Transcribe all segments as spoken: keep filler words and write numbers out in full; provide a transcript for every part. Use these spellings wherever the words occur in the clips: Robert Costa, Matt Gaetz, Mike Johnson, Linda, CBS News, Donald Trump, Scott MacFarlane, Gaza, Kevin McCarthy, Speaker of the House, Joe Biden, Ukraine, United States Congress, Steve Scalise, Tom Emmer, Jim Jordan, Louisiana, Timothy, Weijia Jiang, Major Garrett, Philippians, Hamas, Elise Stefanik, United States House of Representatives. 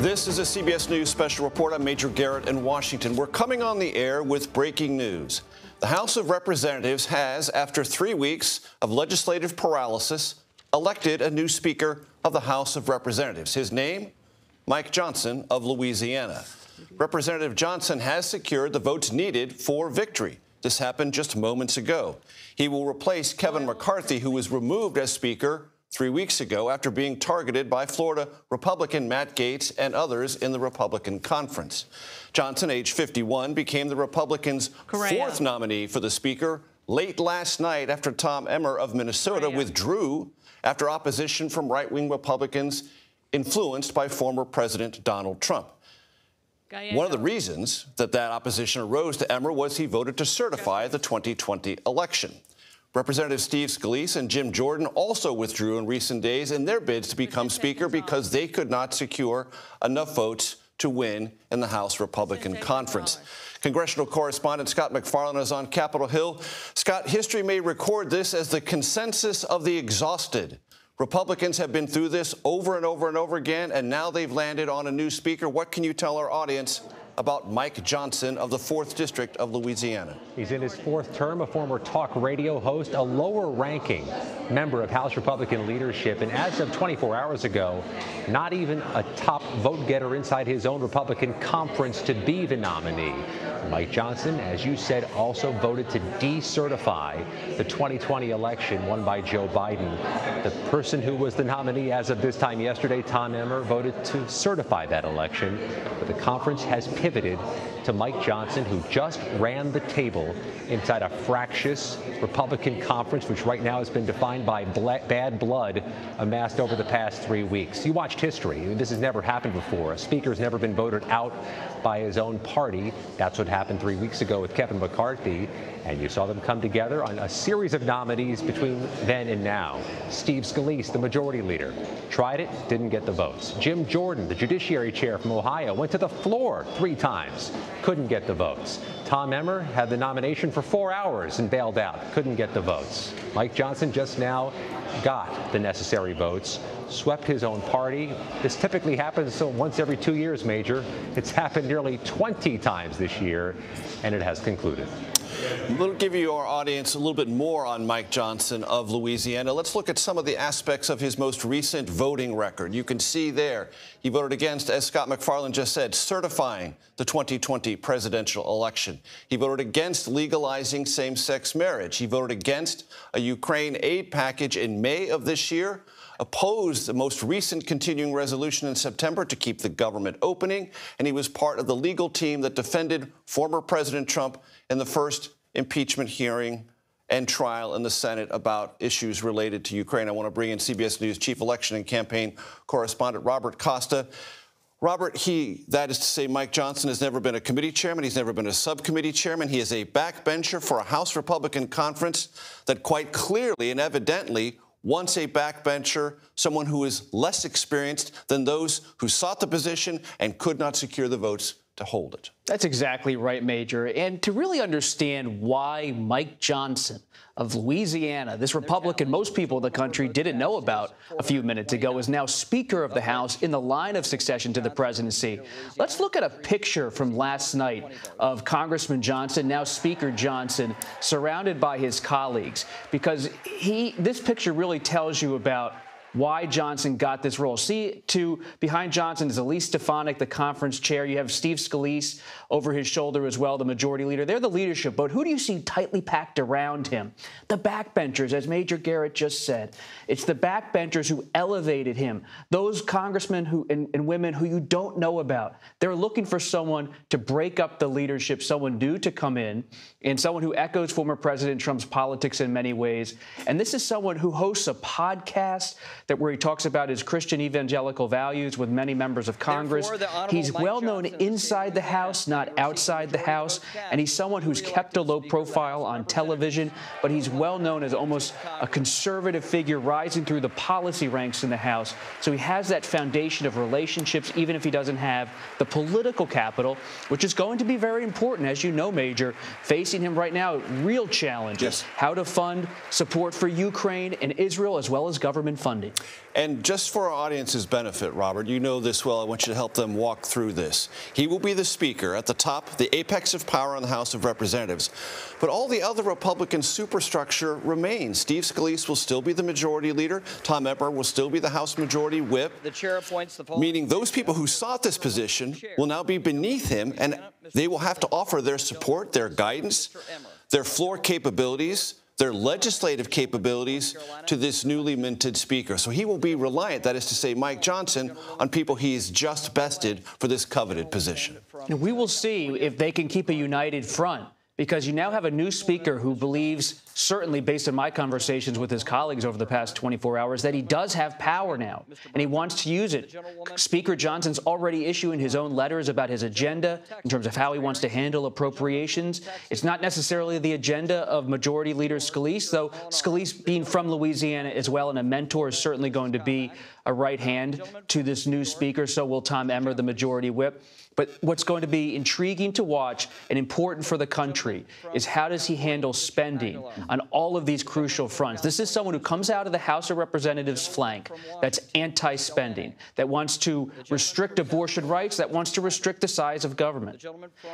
This is a C B S News special report. I'm Major Garrett in Washington. We're coming on the air with breaking news. The House of Representatives has, after three weeks of legislative paralysis, elected a new Speaker of the House of Representatives. His name, Mike Johnson of Louisiana. Representative Johnson has secured the votes needed for victory. This happened just moments ago. He will replace Kevin McCarthy, who was removed as Speaker three weeks ago after being targeted by Florida Republican Matt Gaetz and others in the Republican conference. Johnson, age fifty-one, became the Republicans' Correa. fourth nominee for the Speaker late last night after Tom Emmer of Minnesota Correa. withdrew after opposition from right-wing Republicans influenced by former President Donald Trump. Gallegos. One of the reasons that that opposition arose to Emmer was he voted to certify the twenty twenty election. Representative Steve Scalise and Jim Jordan also withdrew in recent days in their bids to become Speaker because they could not secure enough votes to win in the House Republican conference. Congressional correspondent Scott MacFarlane is on Capitol Hill. Scott, history may record this as the consensus of the exhausted. Republicans have been through this over and over and over again, and now they've landed on a new Speaker. What can you tell our audience about Mike Johnson of the fourth District of Louisiana? He's in his fourth term, a former talk radio host, a lower-ranking member of House Republican leadership, and as of twenty-four hours ago, not even a top vote-getter inside his own Republican conference to be the nominee. Mike Johnson, as you said, also voted to decertify the twenty twenty election won by Joe Biden. The person who was the nominee as of this time yesterday, Tom Emmer, voted to certify that election, but the conference has pivoted to Mike Johnson, who just ran the table inside a fractious Republican conference, which right now has been defined by bad blood amassed over the past three weeks. You watched history. This has never happened before. A speaker's never been voted out by his own party. That's what happened three weeks ago with Kevin McCarthy, and you saw them come together on a series of nominees between then and now. Steve Scalise, the majority leader, tried it, didn't get the votes. Jim Jordan, the judiciary chair from Ohio, went to the floor three times, couldn't get the votes. Tom Emmer had the nomination for four hours and bailed out, couldn't get the votes. Mike Johnson just now got the necessary votes, swept his own party. This typically happens so once every two years, Major. It's happened nearly twenty times this year, and it has concluded. We'll give you, our audience, a little bit more on Mike Johnson of Louisiana. Let's look at some of the aspects of his most recent voting record. You can see there he voted against, as Scott MacFarlane just said, certifying the twenty twenty presidential election. He voted against legalizing same-sex marriage. He voted against a Ukraine aid package in May of this year, opposed the most recent continuing resolution in September to keep the government opening, and he was part of the legal team that defended former President Trump in the first impeachment hearing and trial in the Senate about issues related to Ukraine. I want to bring in C B S News Chief Election and Campaign Correspondent Robert Costa. Robert, he, that is to say, Mike Johnson has never been a committee chairman. He's never been a subcommittee chairman. He is a backbencher for a House Republican conference that quite clearly and evidently wants a backbencher, someone who is less experienced than those who sought the position and could not secure the votes to hold it. That's exactly right, Major. And to really understand why Mike Johnson of Louisiana, this Republican most people in the country didn't know about a few minutes ago, is now Speaker of the House in the line of succession to the presidency, let's look at a picture from last night of Congressman Johnson, now Speaker Johnson, surrounded by his colleagues, because he, this picture really tells you about why Johnson got this role. See, to behind Johnson is Elise Stefanik, the conference chair. You have Steve Scalise over his shoulder as well, the majority leader. They're the leadership, but who do you see tightly packed around him? The backbenchers, as Major Garrett just said. It's the backbenchers who elevated him. Those congressmen who and, and women who you don't know about. They're looking for someone to break up the leadership, someone new to come in, and someone who echoes former President Trump's politics in many ways. And this is someone who hosts a podcast that where he talks about his Christian evangelical values with many members of Congress. He's well known inside the House, not outside the House, and he's someone who's kept a low profile on television, but he's well known as almost a conservative figure rising through the policy ranks in the House. So he has that foundation of relationships, even if he doesn't have the political capital, which is going to be very important, as you know, Major, facing him right now, real challenges, yes. How to fund support for Ukraine and Israel, as well as government funding. And just for our audience's benefit, Robert, you know this well. I want you to help them walk through this. He will be the speaker at the top, the apex of power in the House of Representatives. But all the other Republican superstructure remains. Steve Scalise will still be the majority leader. Tom Emmer will still be the House majority whip. The chair appoints the poll. Meaning those people who sought this position will now be beneath him, and they will have to offer their support, their guidance, their floor capabilities, their legislative capabilities to this newly minted speaker. So he will be reliant, that is to say, Mike Johnson, on people he is just bested for this coveted position. And we will see if they can keep a united front, because you now have a new speaker who believes, certainly based on my conversations with his colleagues over the past twenty-four hours, that he does have power now, and he wants to use it. Speaker Johnson's already issuing his own letters about his agenda in terms of how he wants to handle appropriations. It's not necessarily the agenda of Majority Leader Scalise, though Scalise, being from Louisiana as well, and a mentor, is certainly going to be a right hand to this new speaker. So will Tom Emmer, the majority whip. But what's going to be intriguing to watch and important for the country is how does he handle spending on all of these crucial fronts. This is someone who comes out of the House of Representatives flank that's anti-spending, that wants to restrict abortion rights, that wants to restrict the size of government.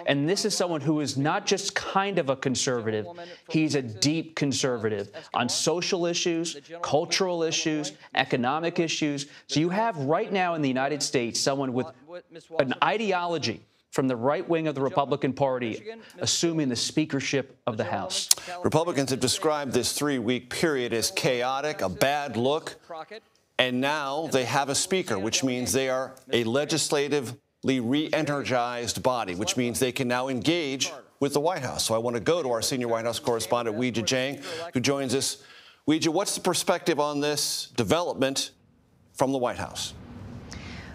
And this is someone who is not just kind of a conservative, he's a deep conservative on social issues, cultural issues, economic issues. So you have right now in the United States someone with an ideology from the right wing of the Republican Party assuming the speakership of the House. Republicans have described this three-week period as chaotic, a bad look, and now they have a speaker, which means they are a legislatively re-energized body, which means they can now engage with the White House. So I want to go to our senior White House correspondent, Weijia Jiang, who joins us. Weijia, what's the perspective on this development from the White House?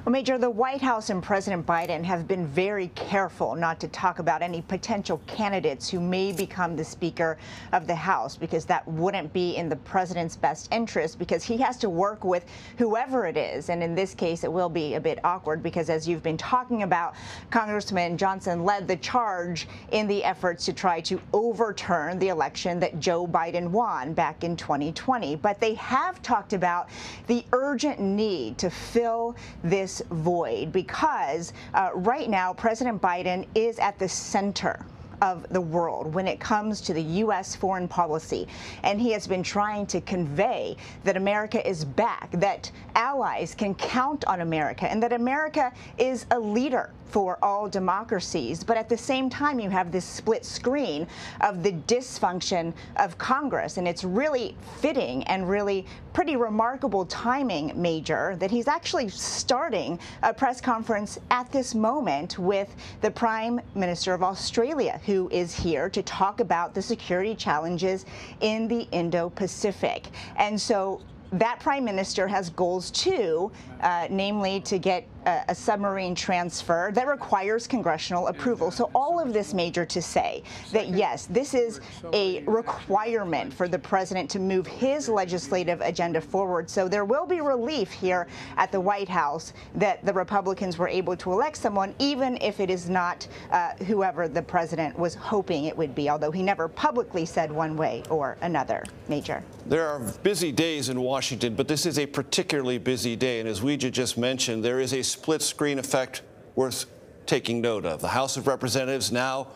Well, Major, the White House and President Biden have been very careful not to talk about any potential candidates who may become the Speaker of the House, because that wouldn't be in the president's best interest, because he has to work with whoever it is. And in this case, it will be a bit awkward because, as you've been talking about, Congressman Johnson led the charge in the efforts to try to overturn the election that Joe Biden won back in twenty twenty. But they have talked about the urgent need to fill this void, because uh, right now President Biden is at the center of the world when it comes to the U S foreign policy. And he has been trying to convey that America is back, that allies can count on America, and that America is a leader for all democracies. But at the same time, you have this split screen of the dysfunction of Congress. And it's really fitting and really pretty remarkable timing, Major, that he's actually starting a press conference at this moment with the Prime Minister of Australia, who is here to talk about the security challenges in the Indo-Pacific. And so that Prime Minister has goals, too, uh, namely to get a, a submarine transfer that requires congressional approval. So all of this, Major, to say that, yes, this is a requirement for the president to move his legislative agenda forward. So there will be relief here at the White House that the Republicans were able to elect someone, even if it is not uh, whoever the president was hoping it would be, although he never publicly said one way or another, Major. There are busy days in Washington. Washington, but this is a particularly busy day, and as Weijia just mentioned, there is a split-screen effect worth taking note of. The House of Representatives now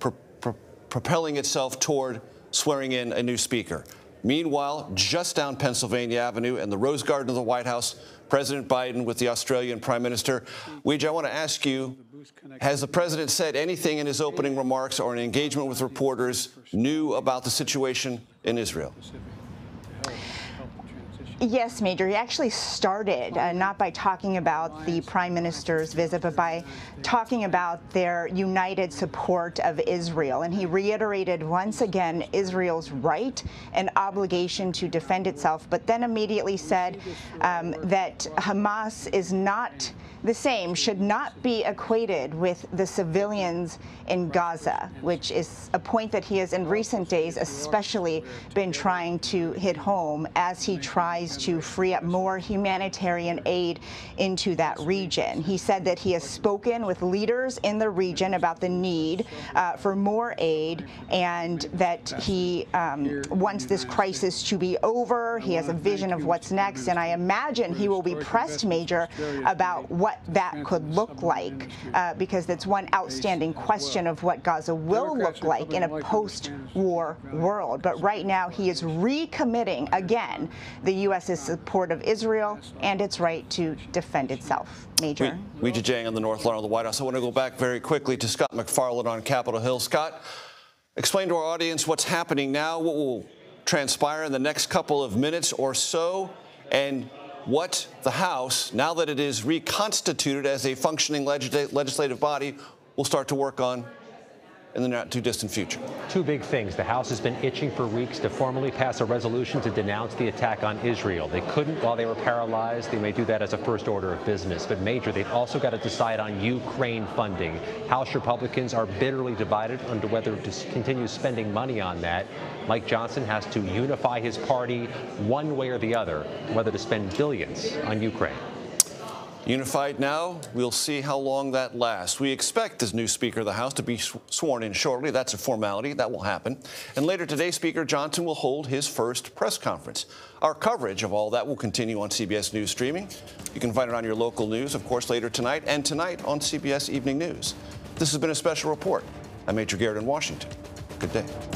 pro pro propelling itself toward swearing in a new speaker. Meanwhile, just down Pennsylvania Avenue and the Rose Garden of the White House, President Biden with the Australian Prime Minister. Weijia, I want to ask you, has the president said anything in his opening remarks or an engagement with reporters new about the situation in Israel? Yes, Major. He actually started uh, not by talking about the Prime Minister's visit, but by talking about their united support of Israel. And he reiterated once again Israel's right and obligation to defend itself, but then immediately said um, that Hamas is not the same should not be equated with the civilians in Gaza, which is a point that he has in recent days especially been trying to hit home as he tries to free up more humanitarian aid into that region. He said that he has spoken with leaders in the region about the need uh, for more aid, and that he um, wants this crisis to be over. He has a vision of what's next, and I imagine he will be pressed, Major, about what that could look like, uh, because that's one outstanding question of what Gaza will look like in a post-war world. But right now, he is recommitting again the U S support of Israel and its right to defend itself. Major. Weijia Jiang in the North Lawn of the White House. I want to go back very quickly to Scott MacFarlane on Capitol Hill. Scott, explain to our audience what's happening now, what will transpire in the next couple of minutes or so, and what the House, now that it is reconstituted as a functioning legis legislative body, will start to work on in the not-too-distant future. Two big things. The House has been itching for weeks to formally pass a resolution to denounce the attack on Israel. They couldn't while they were paralyzed. They may do that as a first order of business. But, Major, they've also got to decide on Ukraine funding. House Republicans are bitterly divided on whether to continue spending money on that. Mike Johnson has to unify his party one way or the other, whether to spend billions on Ukraine. Unified now, we'll see how long that lasts. We expect this new Speaker of the House to be sw sworn in shortly. That's a formality. That will happen. And later today, Speaker Johnson will hold his first press conference. Our coverage of all that will continue on C B S News streaming. You can find it on your local news, of course, later tonight, and tonight on C B S Evening News. This has been a special report. I'm Major Garrett in Washington. Good day.